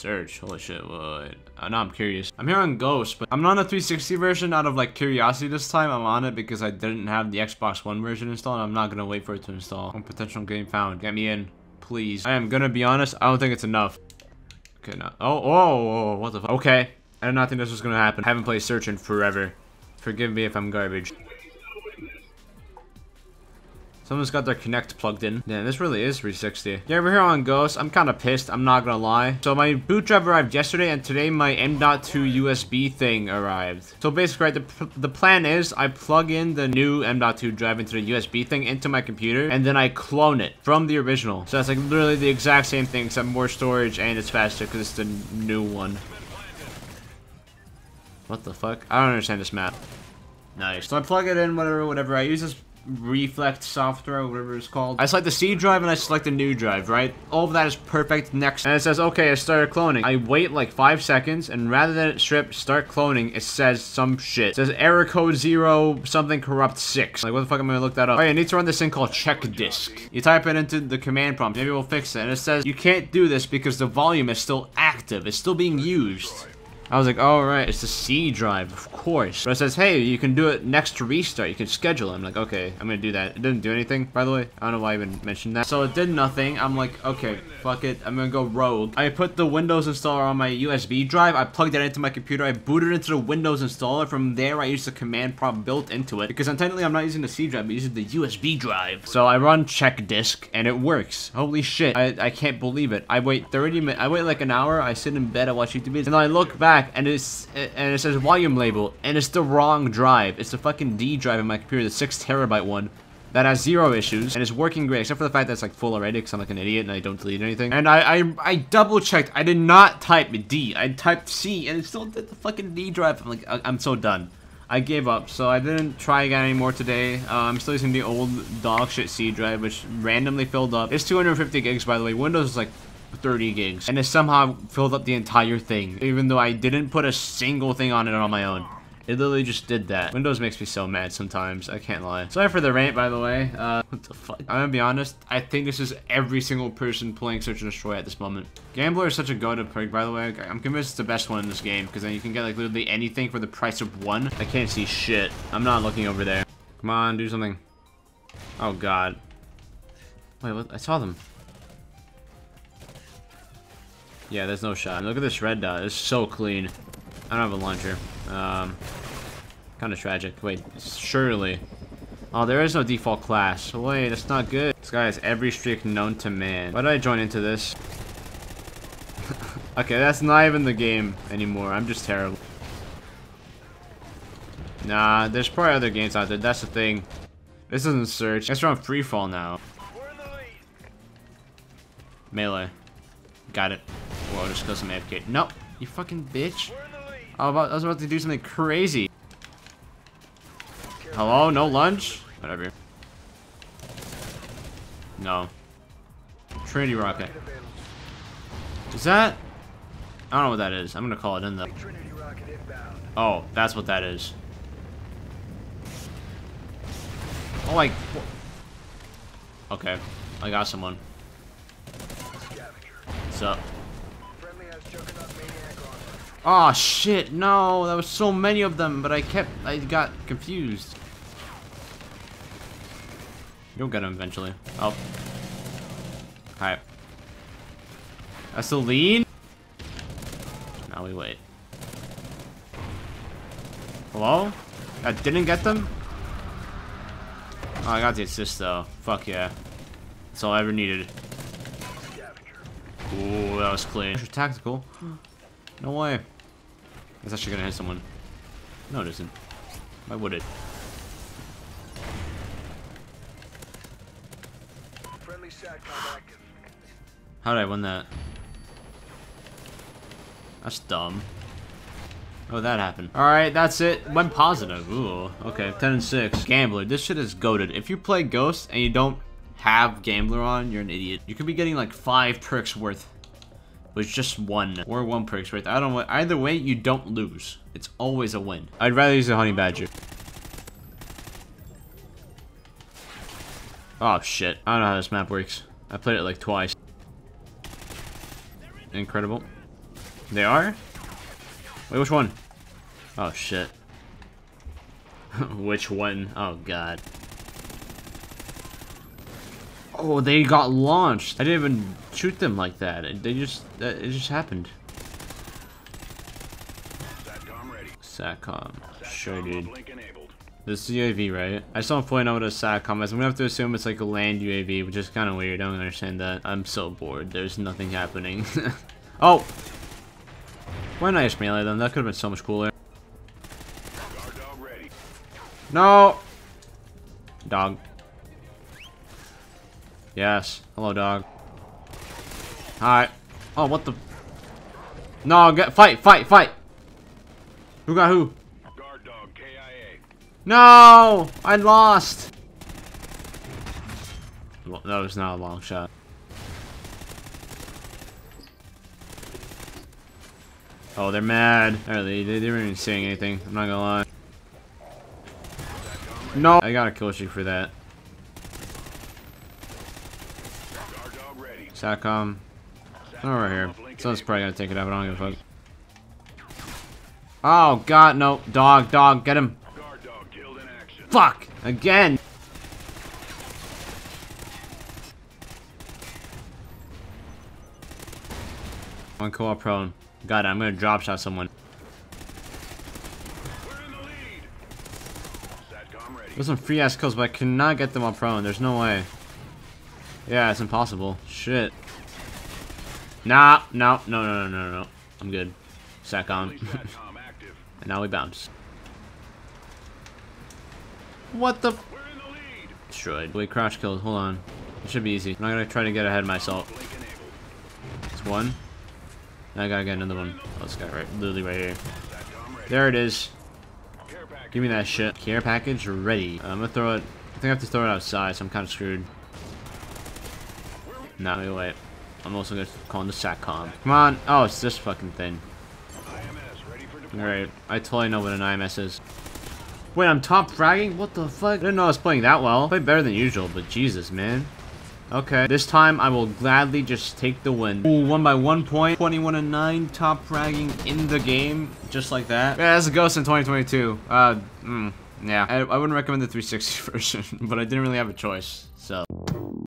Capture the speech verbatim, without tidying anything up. Search, holy shit, what? Uh, now I'm curious. I'm here on Ghost, but I'm not on the three sixty version out of like curiosity this time. I'm on it because I didn't have the Xbox One version installed. I'm not gonna wait for it to install. One potential game found, get me in, please. I am gonna be honest, I don't think it's enough. Okay, no. Oh, oh, oh, what the fuck? Okay, I did not think this was gonna happen. I haven't played Search in forever. Forgive me if I'm garbage. Someone's got their Kinect plugged in. Damn, this really is three sixty. Yeah, we're here on Ghost. I'm kind of pissed, I'm not gonna lie. So my boot drive arrived yesterday, and today my M dot two U S B thing arrived. So basically, right, the, the plan is I plug in the new M dot two drive into the U S B thing into my computer, and then I clone it from the original. So that's like literally the exact same thing, except more storage, and it's faster because it's the new one. What the fuck? I don't understand this map. Nice. So I plug it in, whatever, whatever. I use this Reflex software, whatever it's called. I select the C drive and I select the new drive, right? All of that is perfect. Next, and it says, okay, I started cloning. I wait like five seconds, and rather than it strip start cloning, it says some shit. It says error code zero, something corrupt six. Like, what the fuck am I gonna look that up? All right, I need to run this thing called check disk. You type it into the command prompt, maybe we'll fix it. And it says, you can't do this because the volume is still active. It's still being used. I was like, all right, it's the C drive, of course. But it says, hey, you can do it next restart. You can schedule it. I'm like, okay, I'm gonna do that. It didn't do anything, by the way. I don't know why I even mentioned that. So it did nothing. I'm like, okay, fuck it. I'm gonna go rogue. I put the Windows installer on my U S B drive. I plugged that into my computer. I booted into the Windows installer. From there, I used the command prompt built into it. Because I'm technically, I'm not using the C drive, I'm using the U S B drive. So I run check disk, and it works. Holy shit. I, I can't believe it. I wait thirty minutes. I wait like an hour. I sit in bed, I watch YouTube videos, and I look back. And it's and it says volume label, and it's the wrong drive. It's the fucking D drive in my computer, the six terabyte one, that has zero issues and is working great, except for the fact that it's like full already. Because I'm like an idiot and I don't delete anything. And I I, I double checked. I did not type D. I typed C, and it still did the fucking D drive. I'm like, I, I'm so done. I gave up, so I didn't try again anymore today. Uh, I'm still using the old dogshit C drive, which randomly filled up. It's two hundred fifty gigs, by the way. Windows is like thirty gigs, and it somehow filled up the entire thing, even though I didn't put a single thing on it on my own. It literally just did that. Windows makes me so mad sometimes, I can't lie. Sorry for the rant, by the way. Uh, what the fuck? I'm gonna be honest, I think this is every single person playing Search and Destroy at this moment. Gambler is such a go-to prig, by the way. I'm convinced it's the best one in this game, because then you can get like literally anything for the price of one. I can't see shit. I'm not looking over there. Come on, do something. Oh god. Wait, what? I saw them. Yeah, there's no shot. Look at this red dot. It's so clean. I don't have a launcher. Um, kind of tragic. Wait, surely. Oh, there is no default class. Wait, that's not good. This guy has every streak known to man. Why did I join into this? Okay, that's not even the game anymore. I'm just terrible. Nah, there's probably other games out there. That's the thing. This isn't Search. It's on Freefall now. Melee. Got it. Whoa, just kill some A F K. Nope, you fucking bitch. I was about to do something crazy. Hello, no lunge? Whatever. No. Trinity rocket. Is that? I don't know what that is. I'm gonna call it in though. Oh, that's what that is. Oh, like. Okay, I got someone. What's up? Oh shit, no, that was so many of them, but I kept, I got confused. You'll get him eventually. Oh. Alright. That's the lead? Now we wait. Hello? I didn't get them? Oh, I got the assist though. Fuck yeah. That's all I ever needed. Ooh, that was clean. Extra tactical. No way. It's actually gonna hit someone. No, it isn't. Why would it? Friendly Satcom active. How did I win that? That's dumb. Oh, that happened. Alright, that's it. Went positive. Ooh, okay. ten and six. Gambler. This shit is goated. If you play Ghost and you don't have Gambler on, you're an idiot. You could be getting like five perks worth. Was just one or one perks right there. I don't know. Either way, you don't lose. It's always a win. I'd rather use a honey badger. Oh shit! I don't know how this map works. I played it like twice. Incredible. They are? Wait, which one? Oh, shit. Which one? Oh, God. Oh, they got launched. I didn't even shoot them like that. It, they just, it just happened. Satcom ready. Satcom. Sure, dude. This is U A V, right? I still don't fully know what a Satcom is. I'm gonna have to assume it's like a land U A V, which is kind of weird. I don't understand that. I'm so bored. There's nothing happening. Oh! Why not just melee them? That could have been so much cooler. No! Dog. Yes. Hello, dog. Hi. Oh, what the? No, get fight, fight, fight! Who got who? Guard dog, K I A. No! I lost! Well, that was not a long shot. Oh, they're mad. They, they, they weren't even saying anything. I'm not gonna lie. No! I got a kill streak for that. Satcom. Oh, right here. Someone's probably gonna take it out, but I don't give a fuck. Oh, God, no. Dog, dog, get him. Fuck! Again! One co-op prone. God, I'm gonna drop shot someone. There's some free ass kills, but I cannot get them on prone. There's no way. Yeah, it's impossible. Shit. Nah, no, no, no, no, no, no. I'm good. Satcom. And now we bounce. What the? Destroyed. Wait, crouch kills. Hold on. It should be easy. I'm not gonna try to get ahead of myself. It's one. Now I gotta get another one. Oh, this guy right, literally right here. There it is. Give me that shit. Care package ready. I'm gonna throw it. I think I have to throw it outside, so I'm kind of screwed. Nah, wait, wait. I'm also gonna call in the Satcom. Come on. Oh, it's this fucking thing. Alright, I totally know what an I M S is. Wait, I'm top fragging? What the fuck? I didn't know I was playing that well. I played better than usual, but Jesus, man. Okay, this time I will gladly just take the win. Ooh, won by one point. twenty-one and nine, top fragging in the game. Just like that. Yeah, that's a ghost in twenty twenty-two. Uh, mm, yeah. I, I wouldn't recommend the three sixty version, but I didn't really have a choice, so.